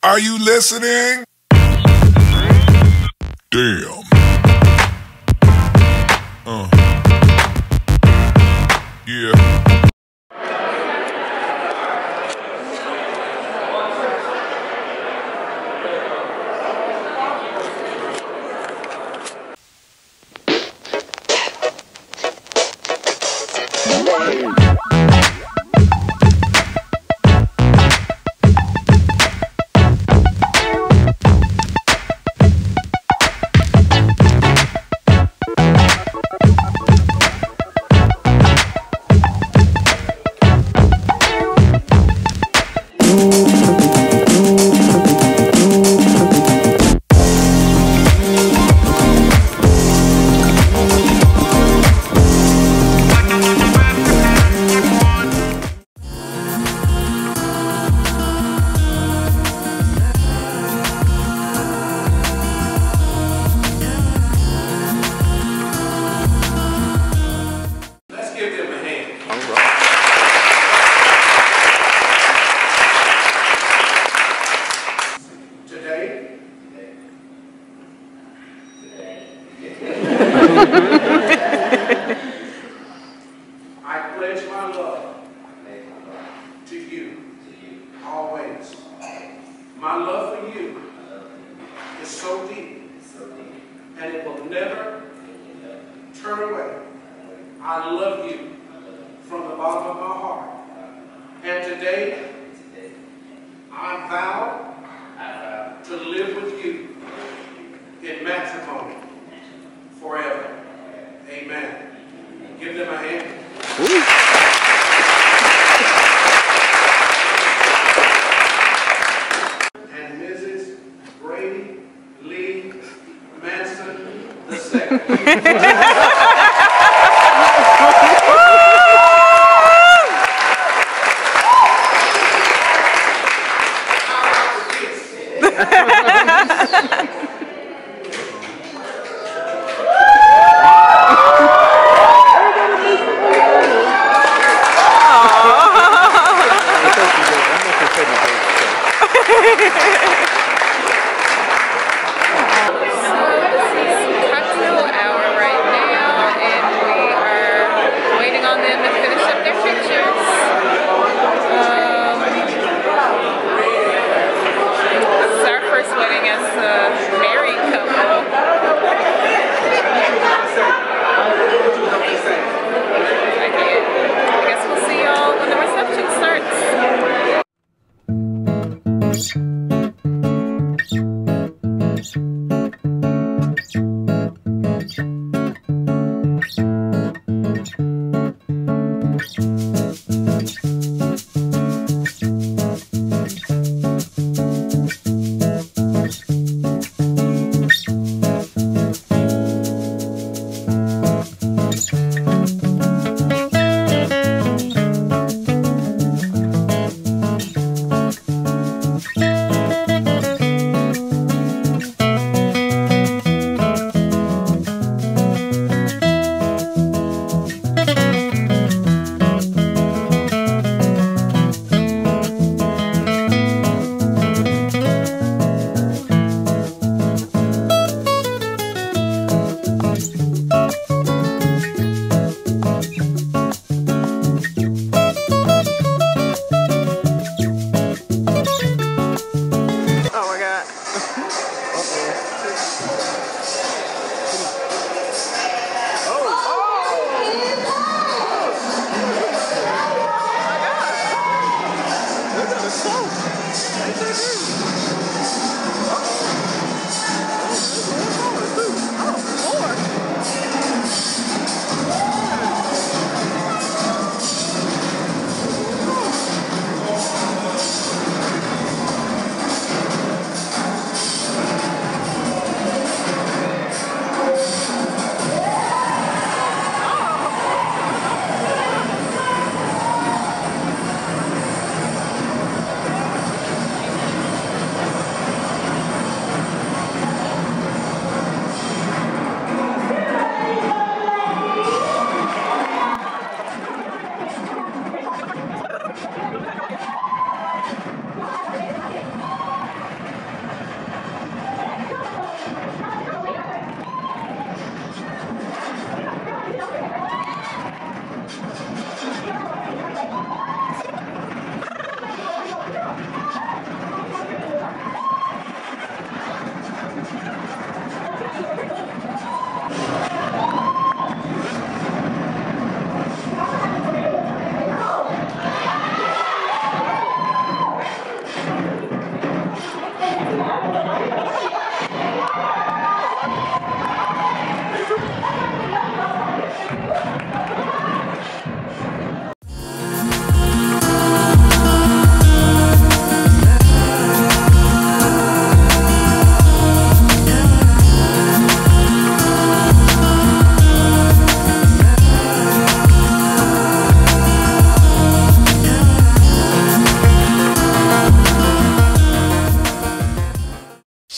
Are you listening? Damn. Yeah.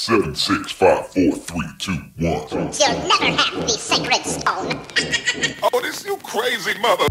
7, 6, 5, 4, 3, 2, 1. You'll never have the sacred stone. Oh, this you crazy mother.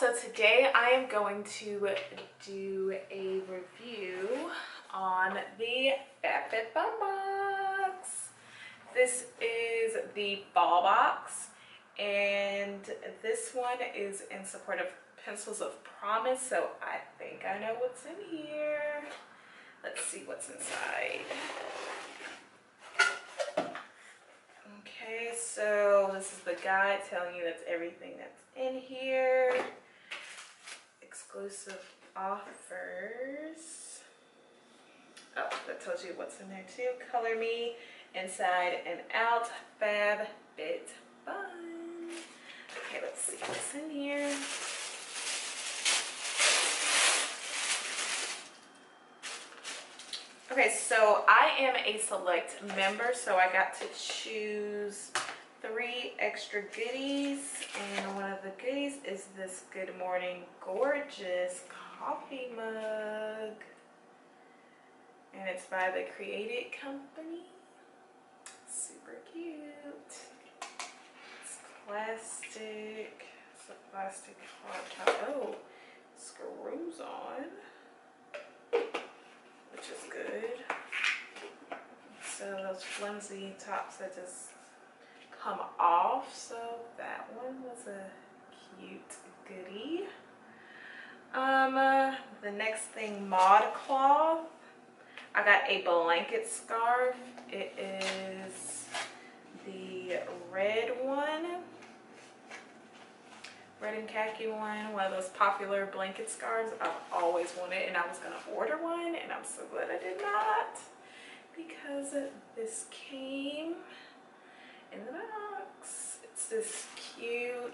So today I am going to do a review on the FabFitFun box. This is the ball box, and this one is in support of Pencils of Promise, so I think I know what's in here. Let's see what's inside. Okay, so this is the guide telling you that's everything that's in here. Exclusive offers. Oh, that tells you what's in there too. Color me, inside and out, FabFitFun. Okay, let's see what's in here. Okay, so I am a select member, so I got to choose 3 extra goodies, and one of the goodies is this Good Morning Gorgeous coffee mug, and it's by The Created Company. Super cute. It's plastic. It's a plastic hard top. Oh, screws on, which is good. So those flimsy tops that just come off. So that one was a cute goodie. The next thing, Mod Claw. I got a blanket scarf. It is the red one. Red and khaki one of those popular blanket scarves I've always wanted, and I was gonna order one, and I'm so glad I did not, because this came in the box. It's this cute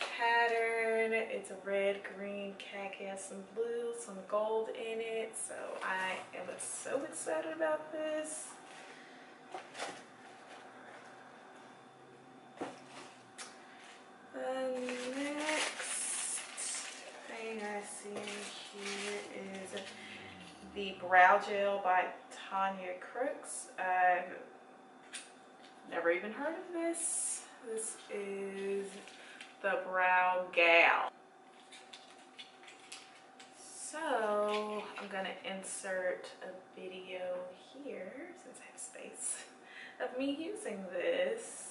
pattern. It's a red, green, khaki, has some blue, some gold in it, so I am so excited about this. The next thing I see here is the Brow Gel by Tanya Crooks. I've never even heard of this. This is the Brow Gal. So I'm going to insert a video here, since I have space, of me using this.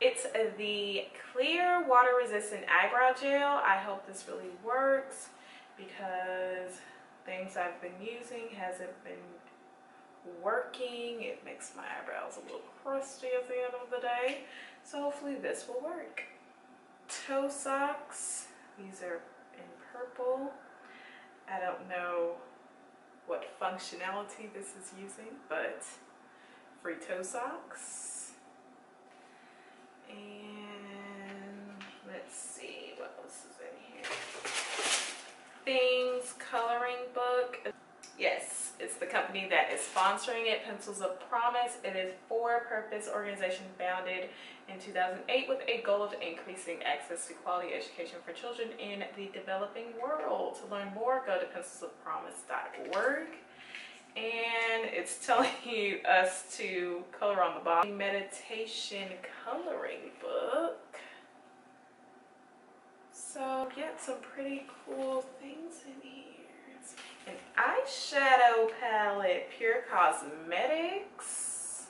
It's the clear water resistant eyebrow gel. I hope this really works, because things I've been using hasn't been working. It makes my eyebrows a little crusty at the end of the day. So hopefully this will work. Toe socks. These are in purple. I don't know what functionality this is using, but free toe socks. And let's see what else is in here. Things coloring book. Yes, it's the company that is sponsoring it, Pencils of Promise. It is a for-purpose organization founded in 2008 with a goal of increasing access to quality education for children in the developing world. To learn more, go to pencilsofpromise.org. And it's telling you us to color on the bottom. Meditation coloring book. So get some pretty cool things in here. An eyeshadow palette, Pure Cosmetics.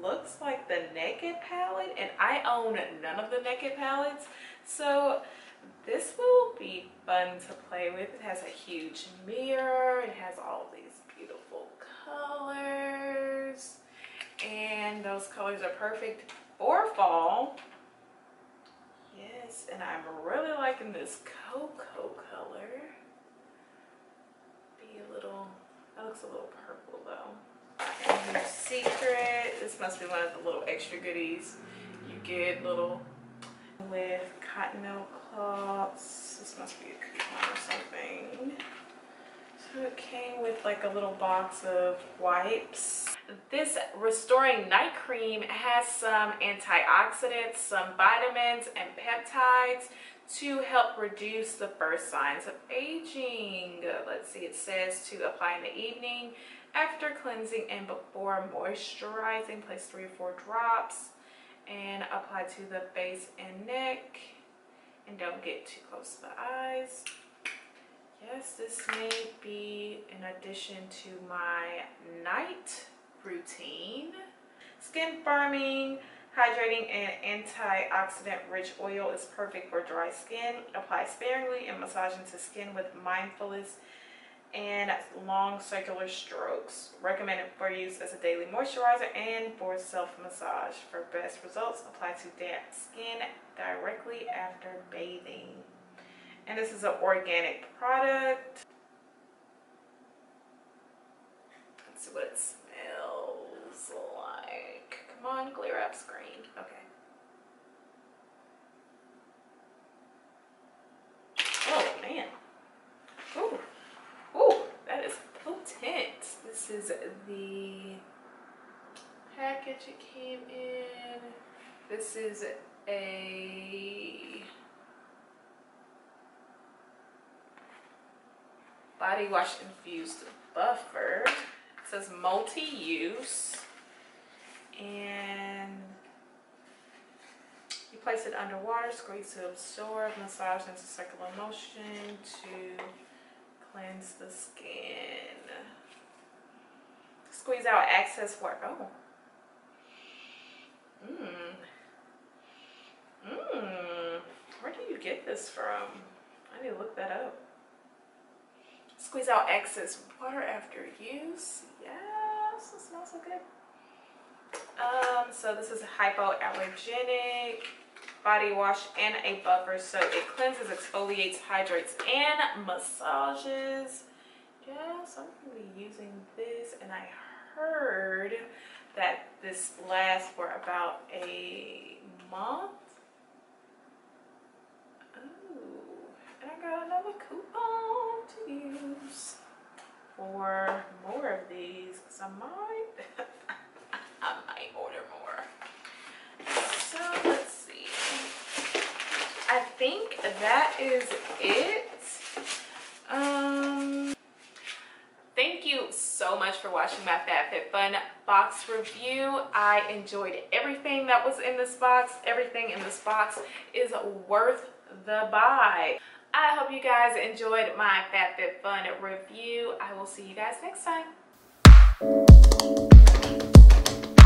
Looks like the Naked palette, and I own none of the Naked palettes, so this will be fun to play with. It has a huge mirror. It has all these beautiful colors, and those colors are perfect for fall. Yes, and I'm really liking this cocoa color. That looks a little purple though. And your secret. This must be one of the little extra goodies you get. Little with cottonelle cloths. This must be a coupon or something. So it came with like a little box of wipes. This restoring night cream has some antioxidants, some vitamins, and peptides to help reduce the first signs of aging. Let's see, it says to apply in the evening, after cleansing, and before moisturizing. Place 3 or 4 drops and apply to the base and neck, and don't get too close to the eyes. Yes, this may be in addition to my night routine. Skin firming, hydrating, and antioxidant rich oil is perfect for dry skin. Apply sparingly and massage into skin with mindfulness and long circular strokes. Recommended for use as a daily moisturizer and for self-massage. For best results, apply to damp skin directly after bathing. And this is an organic product. Let's see what it smells like. Come on, glare up screen. Okay. Oh, man. Ooh. Ooh, that is potent. This is the package it came in. This is a body wash infused buffer. It says multi-use, and you place it underwater, squeeze to absorb, massage into circular motion to cleanse the skin. Squeeze out excess water. Oh. Where do you get this from? I need to look that up. Squeeze out excess water after use. Yes, it smells so good. So this is hypoallergenic body wash and a buffer. So it cleanses, exfoliates, hydrates, and massages. Yes, I'm going to be using this. And I heard that this lasts for about a month. And I got another coupon to use for more of these, because I might order more. So let's see. I think that is it. Thank you so much for watching my FabFitFun box review. I enjoyed everything that was in this box. Everything in this box is worth the buy. I hope you guys enjoyed my FabFitFun review. I will see you guys next time.